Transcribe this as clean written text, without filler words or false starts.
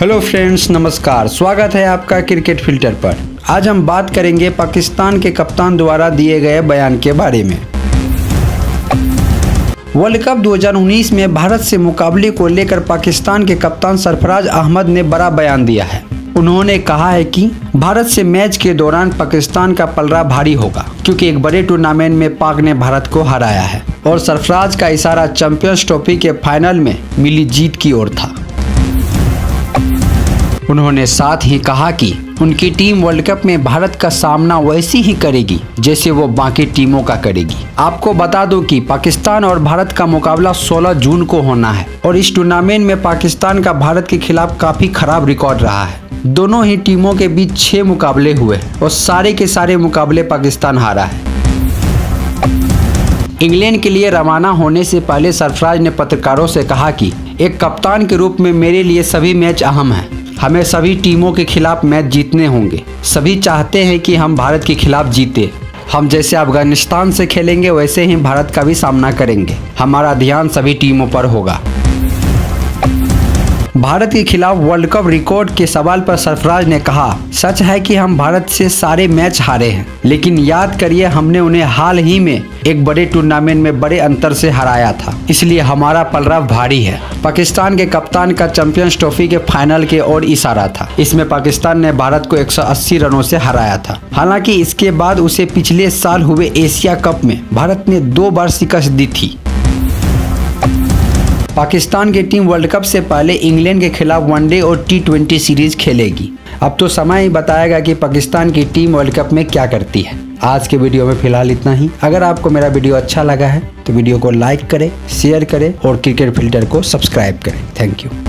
Hello friends, नमस्कार। स्वागत है आपका क्रिकेट फिल्टर पर। आज हम बात करेंगे पाकिस्तान के कप्तान द्वारा दिए गए बयान के बारे में। वर्ल्ड कप 2019 में भारत से मुकाबले को लेकर पाकिस्तान के कप्तान सरफराज अहमद ने बड़ा बयान दिया है। उन्होंने कहा है कि भारत से मैच के दौरान पाकिस्तान का पलड़ा भारी होगा, क्योंकि एक बड़े टूर्नामेंट में पाक ने भारत को हराया है। और सरफराज का इशारा चैम्पियंस ट्रॉफी के फाइनल में मिली जीत की ओर था। उन्होंने साथ ही कहा कि उनकी टीम वर्ल्ड कप में भारत का सामना वैसी ही करेगी जैसे वो बाकी टीमों का करेगी। आपको बता दो कि पाकिस्तान और भारत का मुकाबला 16 जून को होना है और इस टूर्नामेंट में पाकिस्तान का भारत के खिलाफ काफी खराब रिकॉर्ड रहा है। दोनों ही टीमों के बीच 6 मुकाबले हुए और सारे के सारे मुकाबले पाकिस्तान हारा है। इंग्लैंड के लिए रवाना होने से पहले सरफराज ने पत्रकारों से कहा कि एक कप्तान के रूप में मेरे लिए सभी मैच अहम है। हमें सभी टीमों के खिलाफ मैच जीतने होंगे। सभी चाहते हैं कि हम भारत के खिलाफ जीते। हम जैसे अफगानिस्तान से खेलेंगे वैसे ही भारत का भी सामना करेंगे। हमारा ध्यान सभी टीमों पर होगा। भारत के खिलाफ वर्ल्ड कप रिकॉर्ड के सवाल पर सरफराज ने कहा, सच है कि हम भारत से सारे मैच हारे हैं, लेकिन याद करिए हमने उन्हें हाल ही में एक बड़े टूर्नामेंट में बड़े अंतर से हराया था, इसलिए हमारा पलड़ा भारी है। पाकिस्तान के कप्तान का चैम्पियंस ट्रॉफी के फाइनल के ओर इशारा था। इसमें पाकिस्तान ने भारत को 180 रनों से हराया था। हालांकि इसके बाद उसे पिछले साल हुए एशिया कप में भारत ने 2 बार शिकस्त दी थी। पाकिस्तान की टीम वर्ल्ड कप से पहले इंग्लैंड के खिलाफ वनडे और टी20 सीरीज़ खेलेगी। अब तो समय ही बताएगा कि पाकिस्तान की टीम वर्ल्ड कप में क्या करती है। आज के वीडियो में फिलहाल इतना ही। अगर आपको मेरा वीडियो अच्छा लगा है तो वीडियो को लाइक करें, शेयर करें और क्रिकेट फिल्टर को सब्सक्राइब करें। Thank you.